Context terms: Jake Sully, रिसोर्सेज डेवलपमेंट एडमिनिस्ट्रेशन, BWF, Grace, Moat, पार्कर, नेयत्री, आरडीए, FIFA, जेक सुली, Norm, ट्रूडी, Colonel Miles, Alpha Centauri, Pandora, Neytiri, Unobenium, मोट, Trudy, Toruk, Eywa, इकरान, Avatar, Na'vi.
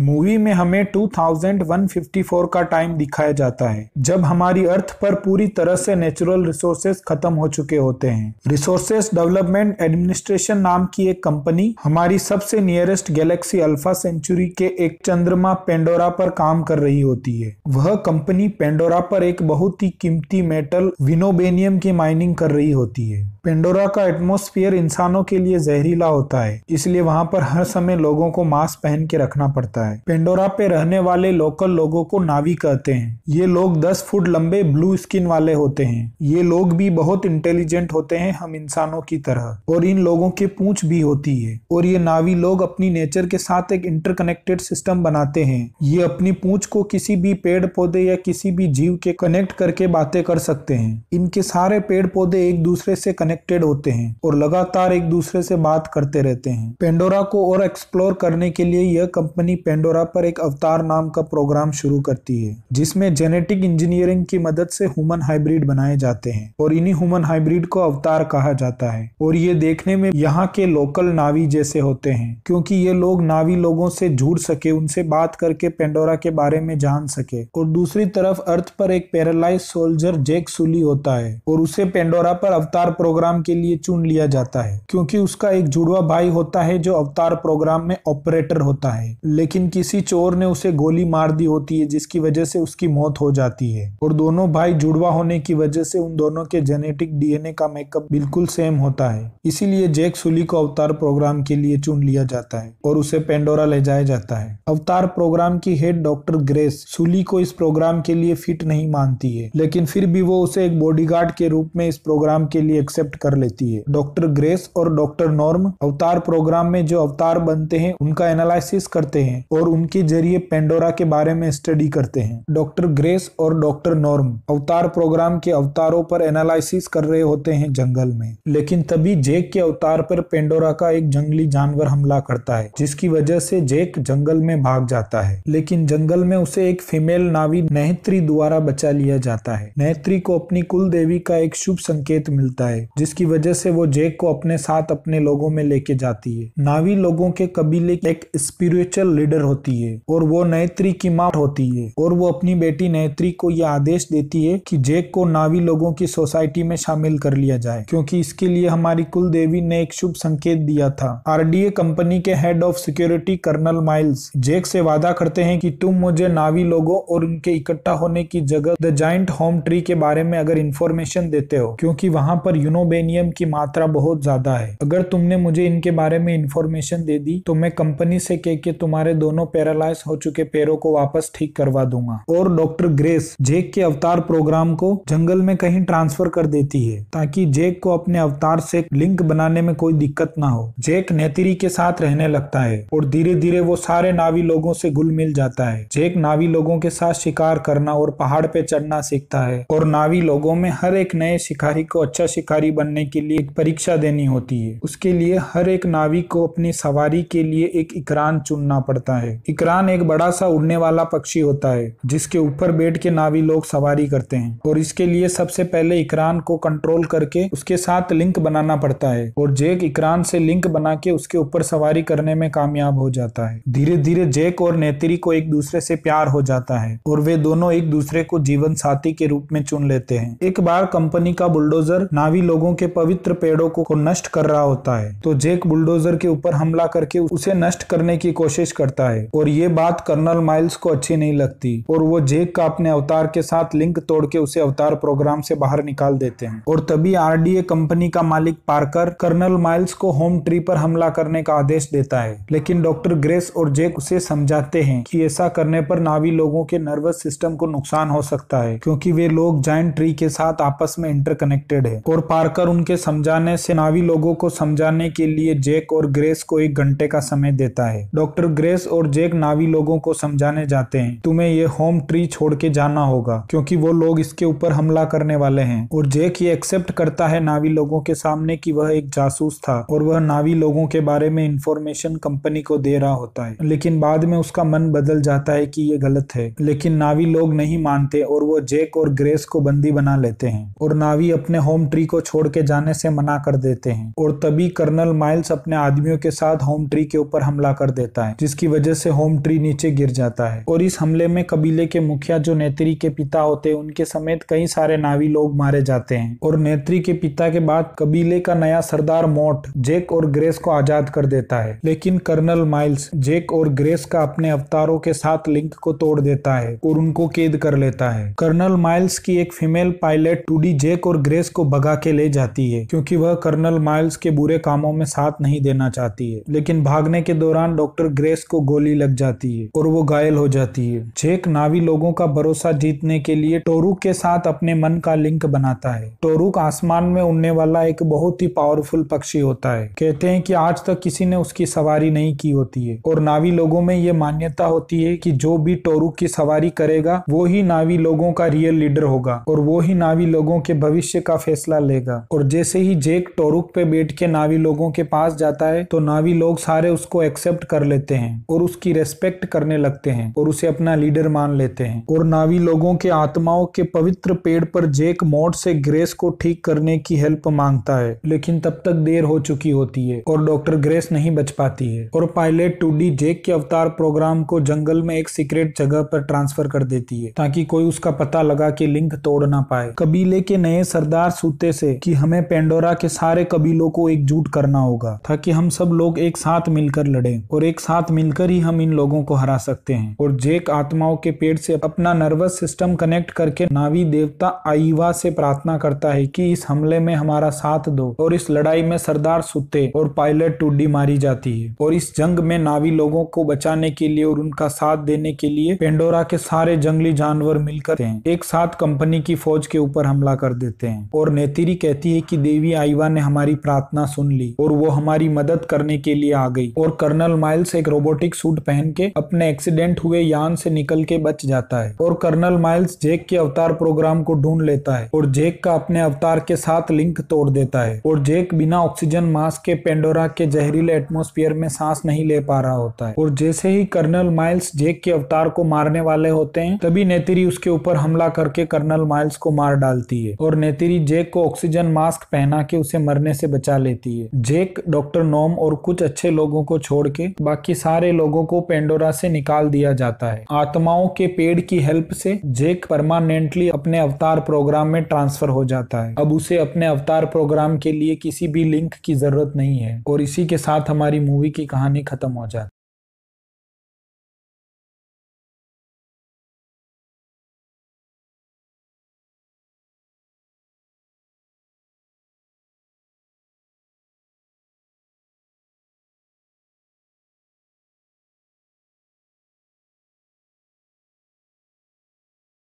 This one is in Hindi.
मूवी में हमें 2154 का टाइम दिखाया जाता है जब हमारी अर्थ पर पूरी तरह से नेचुरल रिसोर्सेज खत्म हो चुके होते हैं। रिसोर्सेज डेवलपमेंट एडमिनिस्ट्रेशन नाम की एक कंपनी हमारी सबसे नियरेस्ट गैलेक्सी अल्फा सेंचुरी के एक चंद्रमा पेंडोरा पर काम कर रही होती है। वह कंपनी पेंडोरा पर एक बहुत ही कीमती मेटल यूनोबेनियम की माइनिंग कर रही होती है। पेंडोरा का एटमॉस्फेयर इंसानों के लिए जहरीला होता है, इसलिए वहां पर हर समय लोगों को मास्क पहन के रखना पड़ता है। पेंडोरा पे रहने वाले लोकल लोगों को नावी कहते हैं। ये लोग 10 फुट लंबे ब्लू स्किन वाले होते हैं। ये लोग भी बहुत इंटेलिजेंट होते हैं हम इंसानों की तरह, और इन लोगों की पूंछ भी होती है। और ये नावी लोग अपनी नेचर के साथ एक इंटरकनेक्टेड सिस्टम बनाते हैं। ये अपनी पूंछ को किसी भी पेड़ पौधे या किसी भी जीव के कनेक्ट करके बातें कर सकते हैं। इनके सारे पेड़ पौधे एक दूसरे से कनेक्टेड होते हैं और लगातार एक दूसरे से बात करते रहते हैं। पेंडोरा को और एक्सप्लोर करने के लिए यह कंपनी पेंडोरा पर एक अवतार नाम का प्रोग्राम शुरू करती है जिसमें जेनेटिक इंजीनियरिंग की मदद से ह्यूमन हाइब्रिड बनाए जाते हैं और इन्हीं ह्यूमन हाइब्रिड को अवतार कहा जाता है। और ये देखने में यहाँ के लोकल नावी जैसे होते हैं क्योंकि ये लोग नावी लोगों से जुड़ सके, उनसे बात करके पेंडोरा के बारे में जान सके। और दूसरी तरफ अर्थ पर एक पैरालाइज सोल्जर जेक सुली होता है और उसे पेंडोरा पर अवतार प्रोग्राम के लिए चुन लिया जाता है क्योंकि उसका एक जुड़वा भाई होता है जो अवतार प्रोग्राम में ऑपरेटर होता है, लेकिन किसी चोर ने उसे गोली मार दी होती है जिसकी वजह से उसकी मौत हो जाती है। और दोनों भाई जुड़वा होने की वजह से उन दोनों के जेनेटिक डीएनए का मेकअप बिल्कुल सेम होता है, इसीलिए जेक सुली को अवतार प्रोग्राम के लिए चुन लिया जाता है और उसे पेंडोरा ले जाया जाता है। अवतार प्रोग्राम की हेड डॉक्टर ग्रेस सुली को इस प्रोग्राम के लिए फिट नहीं मानती है, लेकिन फिर भी वो उसे एक बॉडीगार्ड के रूप में इस प्रोग्राम के लिए एक्सेप्ट कर लेती है। डॉक्टर ग्रेस और डॉक्टर नॉर्म अवतार प्रोग्राम में जो अवतार बनते हैं उनका एनालिसिस करते हैं और उनके जरिए पेंडोरा के बारे में स्टडी करते हैं। डॉक्टर ग्रेस और डॉक्टर नॉर्म अवतार प्रोग्राम के अवतारों पर एनालिसिस कर रहे होते हैं जंगल में, लेकिन तभी जेक के अवतार पर पेंडोरा का एक जंगली जानवर हमला करता है जिसकी वजह से जेक जंगल में भाग जाता है, लेकिन जंगल में उसे एक फीमेल नावी नेयत्री द्वारा बचा लिया जाता है। नेयत्री को अपनी कुल देवी का एक शुभ संकेत मिलता है जिसकी वजह से वो जेक को अपने साथ अपने लोगों में लेके जाती है। नावी लोगों के कबीले एक स्पिरिचुअल लीडर होती है और वो नेयत्री की माँ होती है और वो अपनी बेटी नेयत्री को यह आदेश देती है कि जेक को नावी लोगों की सोसाइटी में शामिल कर लिया जाए क्योंकि इसके लिए हमारी कुल देवी ने एक शुभ संकेत दिया था। आरडीए कंपनी के head of security colonel Miles Jake से वादा करते हैं कि तुम मुझे नावी लोगों और उनके इकट्ठा होने की जगह द जायंट होम ट्री के बारे में अगर इन्फॉर्मेशन देते हो क्योंकि वहाँ पर यूनोबेनियम की मात्रा बहुत ज्यादा है, अगर तुमने मुझे इनके बारे में इन्फॉर्मेशन दे दी तो मैं कंपनी से कह के तुम्हारे दोनों पैरालाइज हो चुके पैरों को वापस ठीक करवा दूंगा। और डॉक्टर ग्रेस जेक के अवतार प्रोग्राम को जंगल में कहीं ट्रांसफर कर देती है ताकि जेक को अपने अवतार से लिंक बनाने में कोई दिक्कत ना हो। जेक नेयत्री के साथ रहने लगता है और धीरे धीरे वो सारे नावी लोगों से घुल मिल जाता है। जेक नावी लोगों के साथ शिकार करना और पहाड़ पे चढ़ना सीखता है और नावी लोगों में हर एक नए शिकारी को अच्छा शिकारी बनने के लिए एक परीक्षा देनी होती है। उसके लिए हर एक नावी को अपनी सवारी के लिए एक इकरान चुनना पड़ता है। इकरान एक बड़ा सा उड़ने वाला पक्षी होता है जिसके ऊपर बैठ के नावी लोग सवारी करते हैं और इसके लिए सबसे पहले इकरान को कंट्रोल करके उसके साथ लिंक बनाना पड़ता है और जेक इकरान से लिंक बना के उसके ऊपर सवारी करने में कामयाब हो जाता है। धीरे धीरे जेक और नेयत्री को एक दूसरे से प्यार हो जाता है और वे दोनों एक दूसरे को जीवन साथी के रूप में चुन लेते हैं। एक बार कंपनी का बुलडोजर नावी लोगों के पवित्र पेड़ों को नष्ट कर रहा होता है तो जेक बुलडोजर के ऊपर हमला करके उसे नष्ट करने की कोशिश करता है और ये बात कर्नल माइल्स को अच्छी नहीं लगती और वो जेक का अपने अवतार के साथ लिंक तोड़ के उसे अवतार प्रोग्राम से बाहर निकाल देते हैं। और तभी आरडीए कंपनी का मालिक पार्कर कर्नल माइल्स को होम ट्री पर हमला करने का आदेश देता है, लेकिन डॉक्टर ग्रेस और जेक उसे समझाते हैं कि ऐसा करने पर नावी लोगों के नर्वस सिस्टम को नुकसान हो सकता है क्योंकि वे लोग जायंट ट्री के साथ आपस में इंटरकनेक्टेड है। और पार्कर उनके समझाने से नावी लोगों को समझाने के लिए जेक और ग्रेस को 1 घंटे का समय देता है। डॉक्टर ग्रेस और जेक नावी लोगों को समझाने जाते हैं तुम्हें ये होम ट्री छोड़ के जाना होगा क्योंकि वो लोग इसके ऊपर हमला करने वाले हैं। और जेक ये एक्सेप्ट करता है नावी लोगों के सामने कि वह एक जासूस था और वह नावी लोगों के बारे में इंफॉर्मेशन कंपनी को दे रहा होता है, लेकिन बाद में उसका मन बदल जाता है कि ये गलत है, लेकिन नावी लोग नहीं मानते और वो जेक और ग्रेस को बंदी बना लेते हैं और नावी अपने होम ट्री को छोड़ के जाने से मना कर देते हैं। और तभी कर्नल माइल्स अपने आदमियों के साथ होम ट्री के ऊपर हमला कर देता है जिसकी वजह वजह से होम ट्री नीचे गिर जाता है और इस हमले में कबीले के मुखिया जो नेत्री के पिता होते हैं उनके समेत कई सारे नावी लोग मारे जाते हैं और नेत्री के पिता के बाद कबीले का नया सरदार मोट जेक और ग्रेस को आजाद कर देता है। लेकिन कर्नल माइल्स जेक और ग्रेस का अपने अवतारों के साथ लिंक को तोड़ देता है और उनको कैद कर लेता है। कर्नल माइल्स की एक फीमेल पायलट ट्रूडी जेक और ग्रेस को भगा के ले जाती है क्योंकि वह कर्नल माइल्स के बुरे कामों में साथ नहीं देना चाहती है। लेकिन भागने के दौरान डॉक्टर ग्रेस को गोली लग जाती है और वो घायल हो जाती है। जेक नावी लोगों का भरोसा जीतने के लिए टोरुक के साथ अपने मन का लिंक बनाता है। टोरुक आसमान में उड़ने वाला एक बहुत ही पावरफुल पक्षी होता है। कहते हैं कि आज तक किसी ने उसकी सवारी नहीं की होती है और नावी लोगों में ये मान्यता होती है कि जो भी टोरुक की सवारी करेगा वो ही नावी लोगों का रियल लीडर होगा और वो ही नावी लोगों के भविष्य का फैसला लेगा। और जैसे ही जेक टोरुक पे बैठ के नावी लोगों के पास जाता है तो नावी लोग सारे उसको एक्सेप्ट कर लेते हैं और उसकी रेस्पेक्ट करने लगते हैं और उसे अपना लीडर मान लेते हैं। और नावी लोगों के आत्माओं के पवित्र पेड़ पर जेक मोट से ग्रेस को ठीक करने की हेल्प मांगता है लेकिन तब तक देर हो चुकी होती है और डॉक्टर ग्रेस नहीं बच पाती है और पायलट टूडी जेक के अवतार प्रोग्राम को जंगल में एक सीक्रेट जगह पर ट्रांसफर कर देती है ताकि कोई उसका पता लगा के लिंक तोड़ ना पाए। कबीले के नए सरदार सूते से कि हमें पेंडोरा के सारे कबीलों को एकजुट करना होगा ताकि हम सब लोग एक साथ मिलकर लड़ें और एक साथ मिलकर ही हम इन लोगों को हरा सकते हैं। और जेक आत्माओं के पेड़ से अपना नर्वस सिस्टम कनेक्ट करके नावी देवता आईवा से प्रार्थना करता है कि इस हमले में हमारा साथ दो। और इस लड़ाई में सरदार सूते और पायलट टूडी मारी जाती है और इस जंग में नावी लोगों को बचाने के लिए और उनका साथ देने के लिए पेंडोरा के सारे जंगली जानवर मिलकर एक साथ कंपनी की फौज के ऊपर हमला कर देते हैं। और नेतिरी कहती है कि देवी आईवा ने हमारी प्रार्थना सुन ली और वो हमारी मदद करने के लिए आ गई। और कर्नल माइल्स एक रोबोटिक सूट पहन के अपने एक्सीडेंट हुए यान से निकल के बच जाता है और कर्नल माइल्स जेक के अवतार प्रोग्राम को ढूंढ लेता है और जेक का अपने अवतार के साथ लिंक तोड़ देता है। और जेक बिना ऑक्सीजन मास्क के पेंडोरा के जहरीले एटमोस्फियर में सांस नहीं ले पा रहा होता है। और जैसे ही कर्नल माइल्स जेक के अवतार को मारने वाले होते हैं तभी नेतिरी उसके ऊपर हमला करके कर्नल माइल्स को मार डालती है और नेतिरी जेक को ऑक्सीजन मास्क पहना के उसे मरने से बचा लेती है। जेक डॉक्टर नॉर्म और कुछ अच्छे लोगों को छोड़ के बाकी सारे लोगों को पेंडोरा से निकाल दिया जाता है। आत्माओं के पेड़ की हेल्प से जेक परमानेंटली अपने अवतार प्रोग्राम में ट्रांसफर हो जाता है। अब उसे अपने अवतार प्रोग्राम के लिए किसी भी लिंक की जरूरत नहीं है। और इसी के साथ हमारी मूवी की कहानी खत्म हो जाती है।